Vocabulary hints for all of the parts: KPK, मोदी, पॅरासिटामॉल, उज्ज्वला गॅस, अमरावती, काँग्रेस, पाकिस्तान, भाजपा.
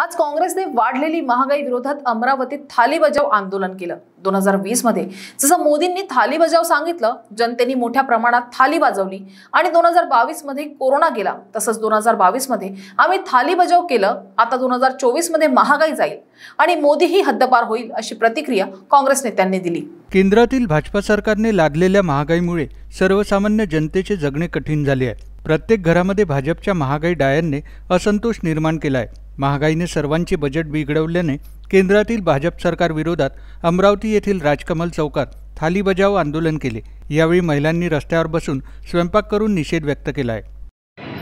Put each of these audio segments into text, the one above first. आज काँग्रेसने वाढलेली महागाई विरोधात अमरावतीत थाली बजाव आंदोलन केलं। 2020 मध्ये जसं मोदींनी थाली बजाव सांगितलं, जनतेने मोठ्या प्रमाणात थाली वाजवली आणि 2022 मध्ये कोरोना गेला, तसंच 2022 मध्ये आम्ही थाली बजाव केलं। आता 2024 मध्ये महागाई जाईल आणि मोदी ही हद्दपार होईल अशी प्रतिक्रिया काँग्रेस नेत्यांनी दिली। केंद्रातील भाजपा सरकारने लादलेल्या महागाईमुळे सर्वसामान्य जनतेचे जगणे कठीण झाले आहे। प्रत्येक घरामध्ये भाजपच्या महागाई डायने असंतोष निर्माण केला आहे। महागाईने सर्वांचे बजेट बिघडवल्याने केंद्रातील भाजप सरकार विरोधात अमरावती येथील राजकमल चौकात थाली बजाव आंदोलन केले। यावेळी महिलांनी रस्त्यावर बसून स्वयंपाक करून निषेध व्यक्त केला आहे।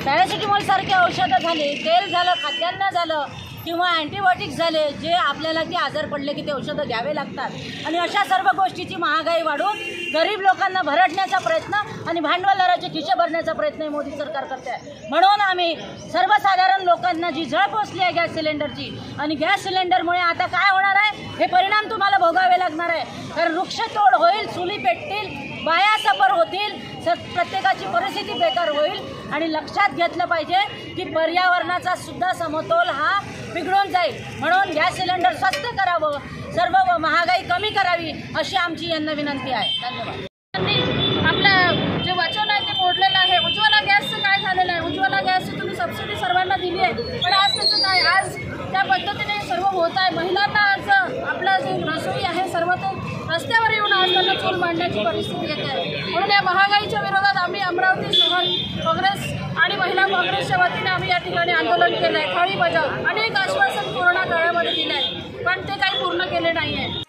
पॅरासिटामॉल सारखे औषधं झाले, तेल झालं, खाद्यान्न झालं किंवा अँटीबायोटिक्स झाले, जे आपल्याला ते आजार पडले की ते औषधं घ्यावे लागतात आणि अशा सर्व गोष्टीची महागाई वाढवून गरीब लोकांना भरडण्याचा प्रयत्न आणि भांडवलदाराचे खिसे भरण्याचा प्रयत्न मोदी सरकार करते आहे। म्हणून आम्ही सर्वसाधारण लोकांना जी झळ पोचली आहे गॅस सिलेंडरची, आणि गॅस सिलेंडरमुळे आता काय होणार आहे हे परिणाम तुम्हाला भोगावे लागणार आहे। कारण वृक्षतोड होईल, चुली पेटतील, बाया सफर होतील, प्रत्येकाची परिस्थिती बेकार होईल। आणि लक्षात घेतलं पाहिजे की पर्यावरणाचा सुद्धा समतोल हा बिघडून जाईल। म्हणून गॅस सिलेंडर स्वस्त करावं, सर्व महागाई कमी करावी अशी आमची यांना विनंती आहे। धन्यवाद। आपलं जे वचन आहे ते मोडलेलं आहे। उज्ज्वला गॅसचं काय झालेलं आहे? उज्ज्वला गॅसची तुम्ही सबसिडी सर्वांना दिली आहे, पण आज त्याचं काय? आज त्या पद्धतीने सर्व होत आहे। महिलांना आज आपला जे रसोई आहे सर्व ते रस्त्यावर येऊन आज त्यांना चूल मांडण्याची परिस्थिती येत आहे। म्हणून या महागाईच्या विरोधात आम्ही अमरावती शहर काँग्रेस आणि महिला काँग्रेसच्या वतीने आम्ही या ठिकाणी आंदोलन केलं आहे। थाळी बजाव अनेक आश्वासन कोरोना काळामध्ये दिले आहे, पण ते काही पूर्ण केले नाही आहे।